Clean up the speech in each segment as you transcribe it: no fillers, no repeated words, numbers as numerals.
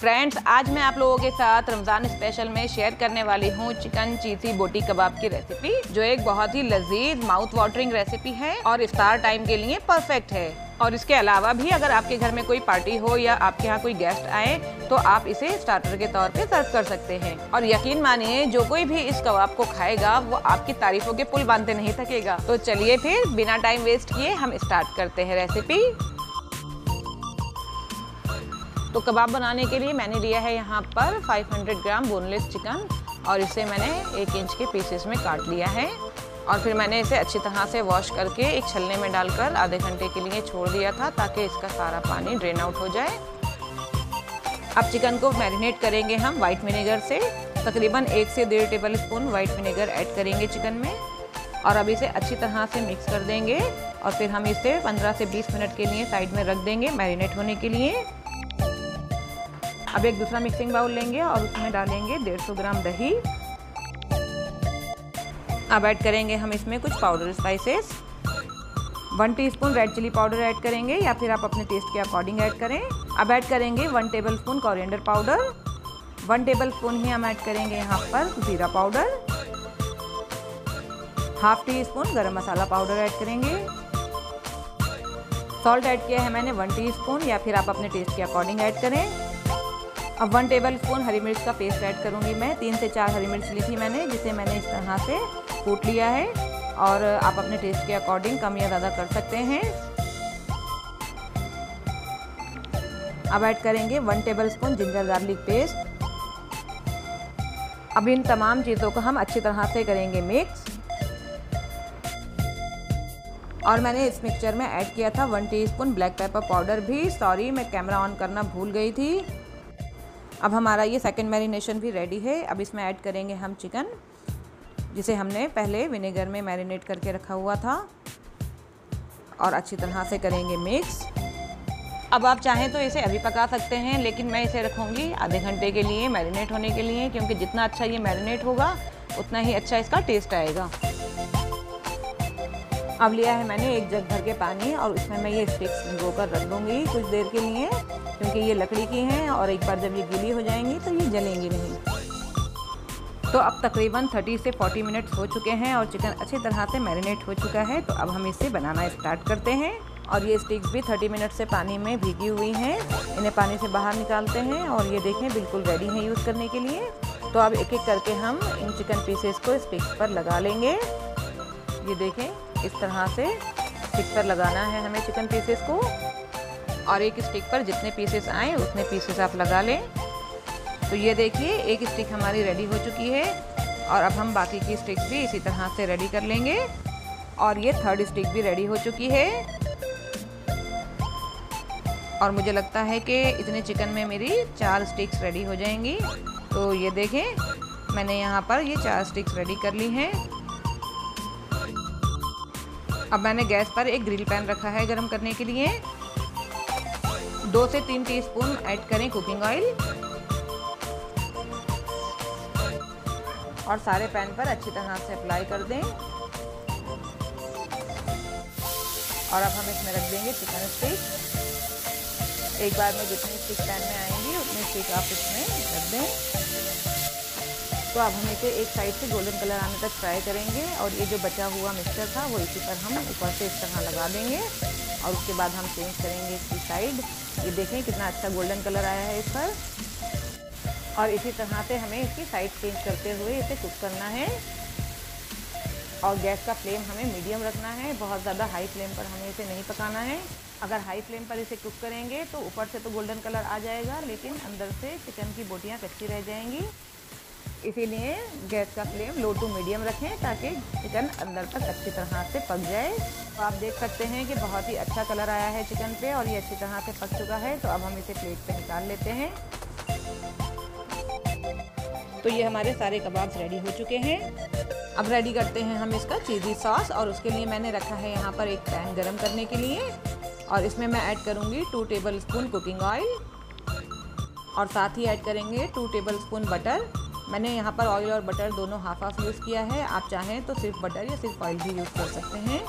Friends, आज मैं आप लोगों के साथ रमज़ान स्पेशल में शेयर करने वाली हूँ चिकन चीज़ी बोटी कबाब की रेसिपी, जो एक बहुत ही लजीज माउथ वाटरिंग रेसिपी है और इफ्तार टाइम के लिए परफेक्ट है। और इसके अलावा भी अगर आपके घर में कोई पार्टी हो या आपके यहाँ कोई गेस्ट आए तो आप इसे स्टार्टर के तौर पे सर्व कर सकते हैं। और यकीन मानिए, जो कोई भी इस कबाब को खाएगा वो आपकी तारीफों के पुल बांधते नहीं थकेगा। तो चलिए फिर बिना टाइम वेस्ट किए हम स्टार्ट करते हैं रेसिपी। तो कबाब बनाने के लिए मैंने लिया है यहाँ पर 500 ग्राम बोनलेस चिकन और इसे मैंने 1 इंच के पीसेस में काट लिया है। और फिर मैंने इसे अच्छी तरह से वॉश करके एक छलने में डालकर आधे घंटे के लिए छोड़ दिया था ताकि इसका सारा पानी ड्रेन आउट हो जाए। अब चिकन को मैरिनेट करेंगे हम वाइट विनेगर से। तकरीबन 1 से 1.5 tablespoon white vinegar add करेंगे चिकन में और अब इसे अच्छी तरह से मिक्स कर देंगे। और फिर हम इसे 15 से 20 मिनट के लिए साइड में रख देंगे मैरिनेट होने के लिए। अब एक दूसरा मिक्सिंग बाउल लेंगे और उसमें डालेंगे 150 ग्राम दही। अब ऐड करेंगे हम इसमें कुछ powder spices. 1 teaspoon red chilli powder add करेंगे या फिर आप अपने टेस्ट के अकॉर्डिंग ऐड करें। अब ऐड करेंगे 1 टेबलस्पून कोरिएंडर पाउडर। 1 टेबलस्पून ही हम ऐड करेंगे यहाँ पर जीरा powder. 1/2 teaspoon garam masala powder add करेंगे। सॉल्ट ऐड किया है मैंने 1 टीस्पून या फिर आप अपने टेस्ट के अकॉर्डिंग ऐड करें। अब 1 टेबलस्पून हरी मिर्च का पेस्ट ऐड करूंगी मैं। 3 से 4 हरी मिर्च ली थी मैंने, जिसे मैंने इस तरह से कूट लिया है और आप अपने टेस्ट के अकॉर्डिंग कम या ज़्यादा कर सकते हैं। अब ऐड करेंगे 1 टेबलस्पून जिंजर गार्लिक पेस्ट। अब इन तमाम चीज़ों को हम अच्छी तरह से करेंगे मिक्स। और मैंने इस मिक्सचर में ऐड किया था 1 टीस्पून ब्लैक पेपर पाउडर भी। सॉरी, मैं कैमरा ऑन करना भूल गई थी। अब हमारा ये सेकंड मैरिनेशन भी रेडी है। अब इसमें ऐड करेंगे हम चिकन, जिसे हमने पहले विनेगर में मैरिनेट करके रखा हुआ था और अच्छी तरह से करेंगे मिक्स। अब आप चाहें तो इसे अभी पका सकते हैं, लेकिन मैं इसे रखूँगी आधे घंटे के लिए मैरिनेट होने के लिए, क्योंकि जितना अच्छा ये मैरिनेट होगा उतना ही अच्छा इसका टेस्ट आएगा। अब लिया है मैंने 1 जग भर के पानी और उसमें मैं ये स्टिक्स भिगो कर रख दूँगी कुछ देर के लिए, क्योंकि ये लकड़ी की हैं और एक बार जब ये गीली हो जाएंगी तो ये जलेंगी नहीं। तो अब तकरीबन 30 से 40 मिनट हो चुके हैं और चिकन अच्छी तरह से मैरिनेट हो चुका है। तो अब हम इसे बनाना स्टार्ट करते हैं। और ये स्टिक्स भी 30 मिनट से पानी में भीगी हुई हैं, इन्हें पानी से बाहर निकालते हैं और ये देखें बिल्कुल रेडी है यूज़ करने के लिए। तो अब एक एक करके हम इन चिकन पीसेस को स्टिक्स पर लगा लेंगे। ये देखें, इस तरह से स्टिक पर लगाना है हमें चिकन पीसेस को। और एक स्टिक पर जितने पीसेस आए उतने पीसेस आप लगा लें। तो ये देखिए, एक स्टिक हमारी रेडी हो चुकी है और अब हम बाकी की स्टिक्स भी इसी तरह से रेडी कर लेंगे। और ये थर्ड स्टिक भी रेडी हो चुकी है। और मुझे लगता है कि इतने चिकन में मेरी 4 स्टिक्स रेडी हो जाएंगी। तो ये देखें, मैंने यहाँ पर ये 4 स्टिक्स रेडी कर ली हैं। अब मैंने गैस पर एक ग्रिल पैन रखा है गर्म करने के लिए। 2 से 3 टीस्पून ऐड करें कुकिंग ऑयल और सारे पैन पर अच्छी तरह से अप्लाई कर दें। और अब हम इसमें रख देंगे चिकन स्टिक। एक बार में जितनी स्टिक पैन में आएंगी उतनी स्टिक आप इसमें रख दें। तो अब हम इसे एक साइड से गोल्डन कलर आने तक फ्राई करेंगे और ये जो बचा हुआ मिक्सचर था वो इसी पर हम ऊपर से इस तरह लगा देंगे। और उसके बाद हम चेंज करेंगे इसकी साइड। ये देखें कितना अच्छा गोल्डन कलर आया है इस पर। और इसी तरह से हमें इसकी साइड चेंज करते हुए इसे कुक करना है। और गैस का फ्लेम हमें मीडियम रखना है, बहुत ज़्यादा हाई फ्लेम पर हमें इसे नहीं पकाना है। अगर हाई फ्लेम पर इसे कुक करेंगे तो ऊपर से तो गोल्डन कलर आ जाएगा, लेकिन अंदर से चिकन की बोटियाँ कच्ची रह जाएंगी। इसीलिए गैस का फ्लेम लो टू मीडियम रखें ताकि चिकन अंदर तक अच्छी तरह से पक जाए। तो आप देख सकते हैं कि बहुत ही अच्छा कलर आया है चिकन पे और ये अच्छी तरह से पक चुका है। तो अब हम इसे प्लेट पे निकाल लेते हैं। तो ये हमारे सारे कबाब रेडी हो चुके हैं। अब रेडी करते हैं हम इसका चीज़ी सॉस और उसके लिए मैंने रखा है यहाँ पर एक पैन गर्म करने के लिए। और इसमें मैं ऐड करूँगी 2 टेबलस्पून कुकिंग ऑयल और साथ ही ऐड करेंगे 2 टेबलस्पून बटर। मैंने यहाँ पर ऑयल और बटर दोनों हाफ यूज़ किया है। आप चाहें तो सिर्फ बटर या सिर्फ ऑयल भी यूज़ कर सकते हैं।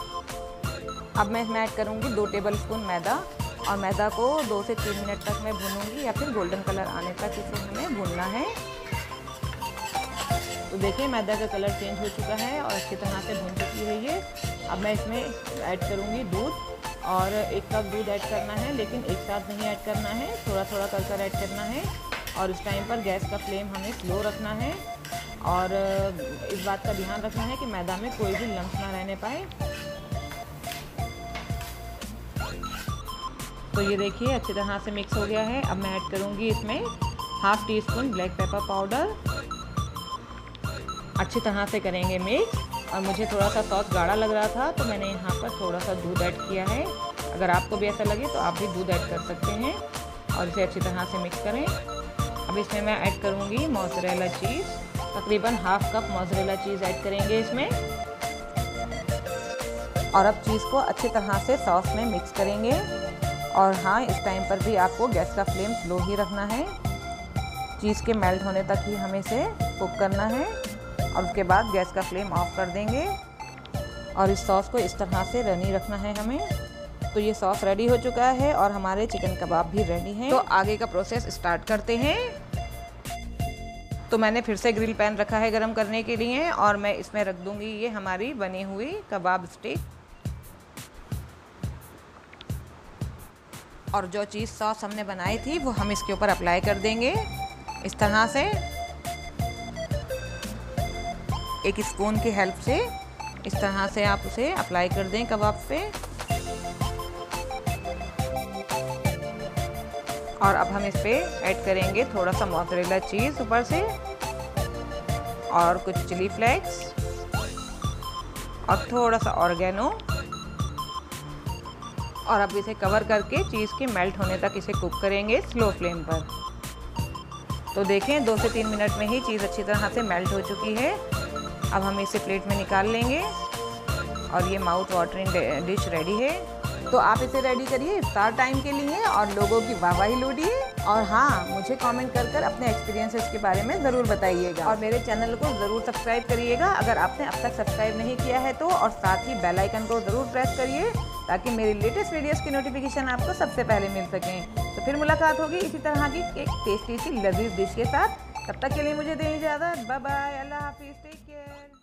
अब मैं इसमें ऐड करूँगी 2 टेबलस्पून मैदा और मैदा को 2 से 3 मिनट तक मैं भूनूंगी या फिर गोल्डन कलर आने तक इसे हमें भूनना है। तो देखिए मैदा का कलर चेंज हो चुका है और अच्छी तरह से भून चुकी है ये। अब मैं इसमें ऐड करूँगी दूध और 1 कप दूध ऐड करना है, लेकिन एक साथ नहीं ऐड करना है, थोड़ा थोड़ा करके ऐड करना है। और उस टाइम पर गैस का फ्लेम हमें स्लो रखना है और इस बात का ध्यान रखना है कि मैदा में कोई भी लम्स ना रहने पाए। तो ये देखिए अच्छी तरह से मिक्स हो गया है। अब मैं ऐड करूँगी इसमें 1/2 टीस्पून ब्लैक पेपर पाउडर। अच्छी तरह से करेंगे मिक्स। और मुझे थोड़ा सा सॉस गाढ़ा लग रहा था तो मैंने यहाँ पर थोड़ा सा दूध ऐड किया है। अगर आपको भी ऐसा लगे तो आप भी दूध ऐड कर सकते हैं और इसे अच्छी तरह से मिक्स करें। अब इसमें मैं ऐड करूँगी मोज़रेला चीज़, तकरीबन 1/2 कप मोज़रेला चीज़ ऐड करेंगे इसमें। और अब चीज़ को अच्छी तरह से सॉस में मिक्स करेंगे। और हाँ, इस टाइम पर भी आपको गैस का फ्लेम स्लो ही रखना है। चीज़ के मेल्ट होने तक ही हमें इसे कुक करना है और उसके बाद गैस का फ्लेम ऑफ कर देंगे। और इस सॉस को इस तरह से रनी रखना है हमें। तो ये सॉस रेडी हो चुका है और हमारे चिकन कबाब भी रेडी हैं। तो आगे का प्रोसेस स्टार्ट करते हैं। तो मैंने फिर से ग्रिल पैन रखा है गरम करने के लिए और मैं इसमें रख दूंगी ये हमारी बनी हुई कबाब स्टिक। और जो चीज़ सॉस हमने बनाई थी वो हम इसके ऊपर अप्लाई कर देंगे इस तरह से, एक स्पून की हेल्प से। इस तरह से आप उसे अप्लाई कर दें कबाब पे। और अब हम इस पे ऐड करेंगे थोड़ा सा मोज़रेला चीज़ ऊपर से और कुछ चिली फ्लेक्स और थोड़ा सा ऑर्गेनो। और अब इसे कवर करके चीज़ के मेल्ट होने तक इसे कुक करेंगे स्लो फ्लेम पर। तो देखें 2 से 3 मिनट में ही चीज़ अच्छी तरह से मेल्ट हो चुकी है। अब हम इसे प्लेट में निकाल लेंगे और ये माउथ वाटरिंग डिश रेडी है। तो आप इसे रेडी करिए इफ्तार टाइम के लिए और लोगों की वाहवाही लूटिए। और हाँ, मुझे कमेंट कर अपने एक्सपीरियंसेस के बारे में ज़रूर बताइएगा। और मेरे चैनल को ज़रूर सब्सक्राइब करिएगा अगर आपने अब तक सब्सक्राइब नहीं किया है तो। और साथ ही बेल आइकन को ज़रूर प्रेस करिए ताकि मेरी लेटेस्ट वीडियोस की नोटिफिकेशन आपको सबसे पहले मिल सकें। तो फिर मुलाकात होगी इसी तरह की एक टेस्टी सी लजीज डिश के साथ। तब तक के लिए मुझे दें इजाज़त। बाय बाय, अल्लाह हाफिज़, टेक केयर।